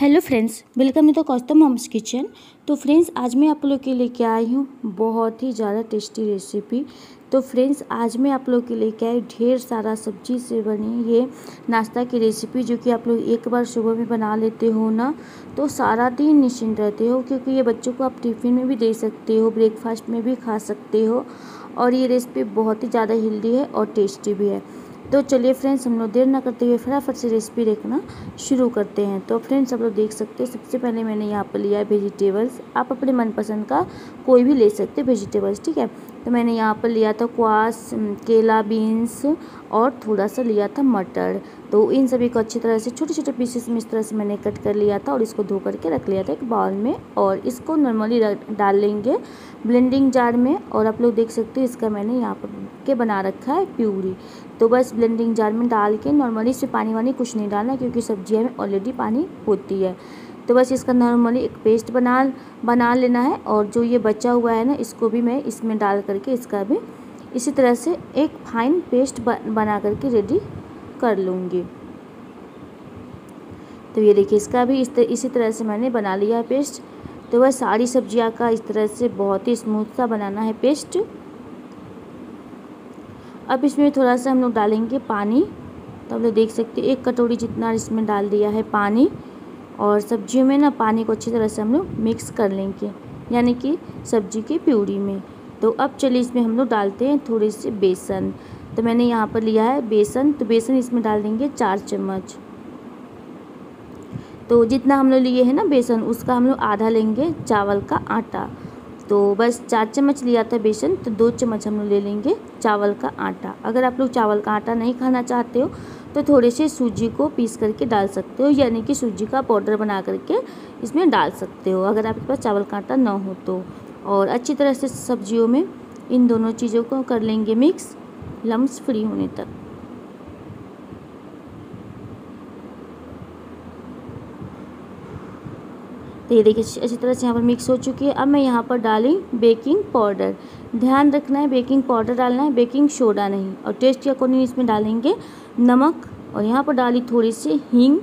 Hello friends, welcome to Kaustubh moms kitchen. तो friends, आज मैं आप लोग के लिए क्या आई हूँ बहुत ही ज़्यादा टेस्टी रेसिपी। तो फ्रेंड्स, आज मैं आप लोग के लिए क्या है ढेर सारा सब्जी से बनी ये नाश्ता की रेसिपी, जो कि आप लोग एक बार सुबह में बना लेते हो ना तो सारा दिन निश्चिंत रहते हो, क्योंकि ये बच्चों को आप टिफ़िन में भी दे सकते हो, ब्रेकफास्ट में भी खा सकते हो। और ये रेसिपी बहुत ही ज़्यादा हेल्दी है और टेस्टी भी है। तो चलिए फ्रेंड्स, हम लोग देर ना करते हुए फटाफट से रेसिपी देखना शुरू करते हैं। तो फ्रेंड्स, आप लोग देख सकते हैं सबसे पहले मैंने यहाँ पर लिया है वेजिटेबल्स। आप अपने मनपसंद का कोई भी ले सकते हैं वेजिटेबल्स, ठीक है। तो मैंने यहाँ पर लिया था क्वास, केला, बीन्स और थोड़ा सा लिया था मटर। तो इन सभी को अच्छी तरह से छोटे छोटे पीसेस में इस तरह से मैंने कट कर लिया था और इसको धो करके रख लिया था एक बाउल में। और इसको नॉर्मली डाल लेंगे ब्लेंडिंग जार में। और आप लोग देख सकते हो इसका मैंने यहाँ पर के बना रखा है प्यूरी। तो बस ब्लेंडिंग जार में डाल के नॉर्मली इसमें पानी वानी कुछ नहीं डालना, क्योंकि सब्जियाँ में ऑलरेडी पानी होती है। तो बस इसका नॉर्मली एक पेस्ट बना लेना है। और जो ये बचा हुआ है ना, इसको भी मैं इसमें डाल करके इसका भी इसी तरह से एक फाइन पेस्ट बना करके रेडी कर लूँगी। तो ये देखिए, इसका भी इसी तरह से मैंने बना लिया है पेस्ट। तो बस सारी सब्जियाँ का इस तरह से बहुत ही स्मूथ सा बनाना है पेस्ट। अब इसमें थोड़ा सा हम लोग डालेंगे पानी। तो आप लोग देख सकते हैं एक कटोरी जितना इसमें डाल दिया है पानी। और सब्जियों में ना पानी को अच्छी तरह से हम लोग मिक्स कर लेंगे, यानी कि सब्जी की प्यूरी में। तो अब चलिए इसमें हम लोग डालते हैं थोड़े से बेसन। तो मैंने यहाँ पर लिया है बेसन। तो बेसन इसमें डाल देंगे 4 चम्मच। तो जितना हम लोग लिए है ना बेसन, उसका हम लोग आधा लेंगे चावल का आटा। तो बस 4 चम्मच लिया था बेसन, तो 2 चम्मच हम लोग ले लेंगे चावल का आटा। अगर आप लोग चावल का आटा नहीं खाना चाहते हो तो थोड़े से सूजी को पीस करके डाल सकते हो, यानी कि सूजी का पाउडर बना करके इसमें डाल सकते हो, अगर आपके पास चावल का आटा ना हो तो। और अच्छी तरह से सब्जियों में इन दोनों चीज़ों को कर लेंगे मिक्स, लम्स फ्री होने तक। तो ये देखिए अच्छी तरह से यहाँ पर मिक्स हो चुकी है। अब मैं यहाँ पर डाली बेकिंग पाउडर। ध्यान रखना है बेकिंग पाउडर डालना है, बेकिंग सोडा नहीं। और टेस्ट के अकॉर्डिंग इसमें डालेंगे नमक। और यहाँ पर डाली थोड़ी सी हींग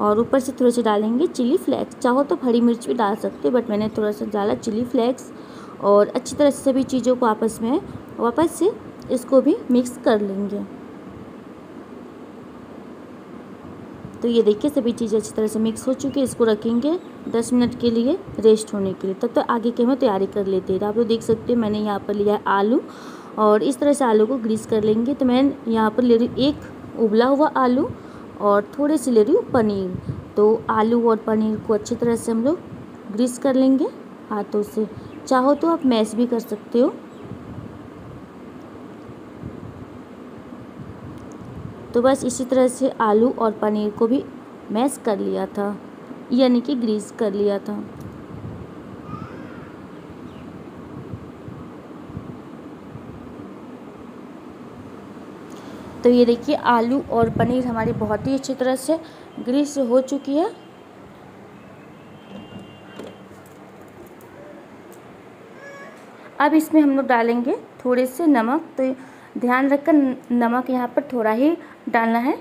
और ऊपर से थोड़े से डालेंगे चिली फ्लेक्स। चाहो तो हरी मिर्च भी डाल सकते हो, बट मैंने थोड़ा सा डाला चिली फ्लेक्स। और अच्छी तरह से सभी चीज़ों को वापस से इसको भी मिक्स कर लेंगे। तो ये देखिए सभी चीज़ें अच्छी तरह से मिक्स हो चुकी है। इसको रखेंगे 10 मिनट के लिए रेस्ट होने के लिए। तब तक आगे की हम तैयारी कर लेते हैं। तो आप लोग देख सकते हैं मैंने यहाँ पर लिया है आलू और इस तरह से आलू को ग्रीस कर लेंगे। तो मैं यहाँ पर ले रही हूँ एक उबला हुआ आलू और थोड़े से ले रही हूँ पनीर। तो आलू और पनीर को अच्छी तरह से हम लोग ग्रीस कर लेंगे हाथों से। चाहो तो आप मैश भी कर सकते हो। तो बस इसी तरह से आलू और पनीर को भी मैश कर लिया था, यानी कि ग्रीस कर लिया था। तो ये देखिए आलू और पनीर हमारी बहुत ही अच्छी तरह से ग्रीस हो चुकी है। अब इसमें हम लोग डालेंगे थोड़े से नमक। तो ध्यान रखकर नमक यहाँ पर थोड़ा ही डालना है।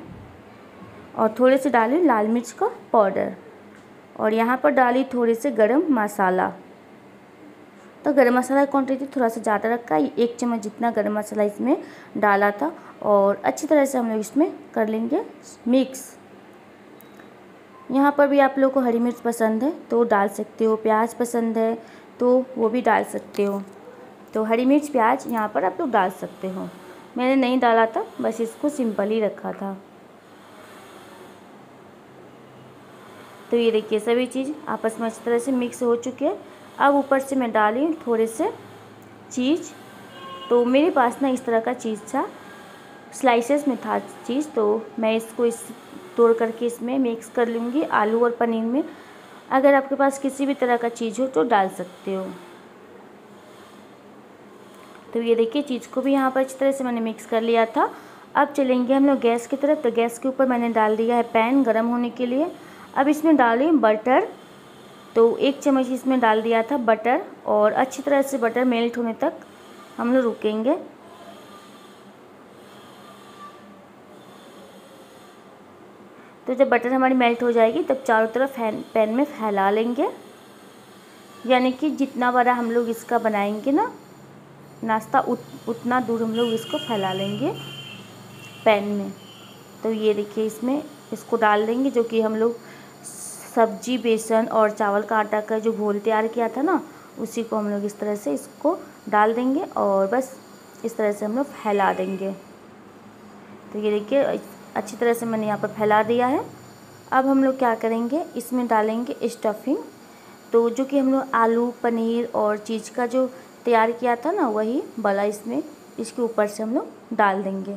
और थोड़े से डाली लाल मिर्च का पाउडर। और यहाँ पर डाली थोड़े से गरम मसाला। तो गरम मसाला की क्वान्टिटी थोड़ा सा ज़्यादा रखा है, 1 चम्मच जितना गरम मसाला इसमें डाला था। और अच्छी तरह से हम लोग इसमें कर लेंगे मिक्स। यहाँ पर भी आप लोग को हरी मिर्च पसंद है तो डाल सकते हो, प्याज पसंद है तो वो भी डाल सकते हो। तो हरी मिर्च प्याज यहाँ पर आप लोग डाल सकते हो। मैंने नहीं डाला था, बस इसको सिंपल ही रखा था। तो ये देखिए सभी चीज़ आपस में अच्छी तरह से मिक्स हो चुकी है। अब ऊपर से मैं डाली थोड़े से चीज़। तो मेरे पास ना इस तरह का चीज़ था, स्लाइसेस में था चीज़। तो मैं इसको तोड़ करके इसमें मिक्स कर लूँगी आलू और पनीर में। अगर आपके पास किसी भी तरह का चीज़ हो तो डाल सकते हो। तो ये देखिए चीज़ को भी यहाँ पर अच्छी तरह से मैंने मिक्स कर लिया था। अब चलेंगे हम लोग गैस की तरफ। तो गैस के ऊपर मैंने डाल दिया है पैन गरम होने के लिए। अब इसमें डालें बटर। तो 1 चम्मच इसमें डाल दिया था बटर। और अच्छी तरह से बटर मेल्ट होने तक हम लोग रुकेंगे। तो तो जब बटर हमारी मेल्ट हो जाएगी तब चारों तरफ पैन में फैला लेंगे। यानी कि जितना बड़ा हम लोग इसका बनाएंगे ना नाश्ता उतना दूर हम लोग इसको फैला लेंगे पैन में। तो ये देखिए इसमें इसको डाल देंगे, जो कि हम लोग सब्जी बेसन और चावल का आटा का जो घोल तैयार किया था ना उसी को हम लोग इस तरह से इसको डाल देंगे और बस इस तरह से हम लोग फैला देंगे। तो ये देखिए अच्छी तरह से मैंने यहाँ पर फैला दिया है। अब हम लोग क्या करेंगे, इसमें डालेंगे स्टफिंग। तो जो कि हम लोग आलू पनीर और चीज़ का जो तैयार किया था ना वही वाला इसमें इसके ऊपर से हम लोग डाल देंगे।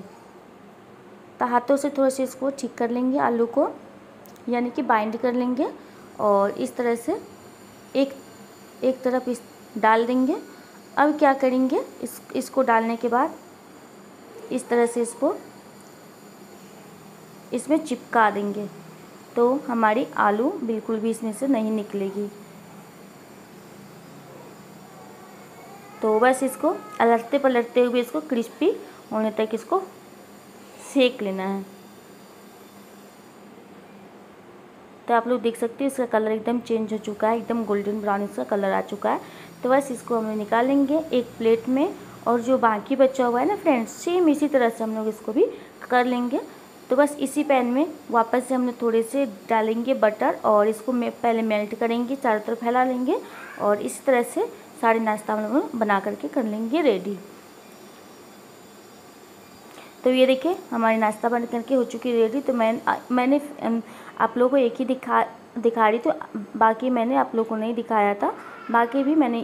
तो हाथों से थोड़ा सा इसको ठीक कर लेंगे आलू को, यानी कि बाइंड कर लेंगे और इस तरह से एक तरफ इस डाल देंगे। अब क्या करेंगे, इसको डालने के बाद इस तरह से इसको इसमें चिपका देंगे। तो हमारी आलू बिल्कुल भी इसमें से नहीं निकलेगी। तो बस इसको अलटते पलटते हुए इसको क्रिस्पी होने तक इसको सेक लेना है। तो आप लोग देख सकते हो इसका कलर एकदम चेंज हो चुका है, एकदम गोल्डन ब्राउन इसका कलर आ चुका है। तो बस इसको हम लोग निकालेंगे एक प्लेट में, और जो बाकी बचा हुआ है ना फ्रेंड्स सेम इसी तरह से हम लोग इसको भी कर लेंगे। तो बस इसी पैन में वापस से हम लोग थोड़े से डालेंगे बटर और इसको पहले मेल्ट करेंगे, चारों तरफ फैला लेंगे और इसी तरह से सारे नाश्ता हम लोग बना करके कर लेंगे रेडी। तो ये देखिए हमारे नाश्ता बन करके हो चुकी रेडी। तो मैंने आप लोगों को एक ही दिखा रही, तो बाकी मैंने आप लोगों को नहीं दिखाया था। बाकी भी मैंने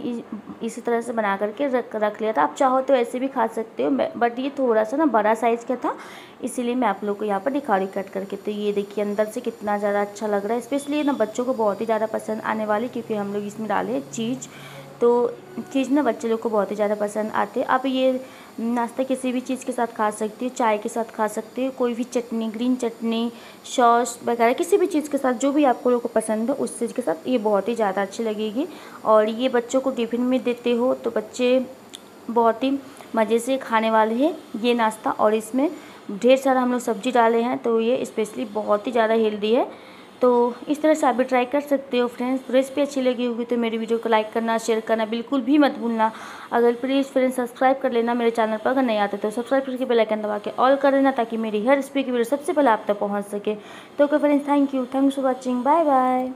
इसी तरह से बना करके रख लिया था। आप चाहो तो ऐसे भी खा सकते हो, बट ये थोड़ा सा ना बड़ा साइज़ का था इसीलिए मैं आप लोगों को यहाँ पर दिखा रही कट करके। तो ये देखिए अंदर से कितना ज़्यादा अच्छा लग रहा है, स्पेशली ना बच्चों को बहुत ही ज़्यादा पसंद आने वाली, क्योंकि हम लोग इसमें डाले चीज़। तो चीज़ ना बच्चे लोग को बहुत ही ज़्यादा पसंद आते हैं। आप ये नाश्ता किसी भी चीज़ के साथ खा सकते हो, चाय के साथ खा सकते हो, कोई भी चटनी ग्रीन चटनी सॉस वगैरह किसी भी चीज़ के साथ, जो भी आपको लोग को पसंद हो उस चीज़ के साथ ये बहुत ही ज़्यादा अच्छी लगेगी। और ये बच्चों को टिफ़िन में देते हो तो बच्चे बहुत ही मज़े से खाने वाले हैं ये नाश्ता। और इसमें ढेर सारा हम लोग सब्जी डाले हैं तो ये स्पेशली बहुत ही ज़्यादा हेल्दी है। तो इस तरह से आप भी ट्राई कर सकते हो फ्रेंड्स। रेसिपी अच्छी लगी होगी तो मेरी वीडियो को लाइक करना शेयर करना बिल्कुल भी मत भूलना। अगर प्लीज़ फ्रेंड्स सब्सक्राइब कर लेना मेरे चैनल पर, अगर नहीं आते तो सब्सक्राइब करके बेल आइकन दबा के ऑल कर देना ताकि मेरी हर रेसिपी की वीडियो सबसे पहले आप तक पहुंच सके। तो okay friends, thank you for watching, bye bye.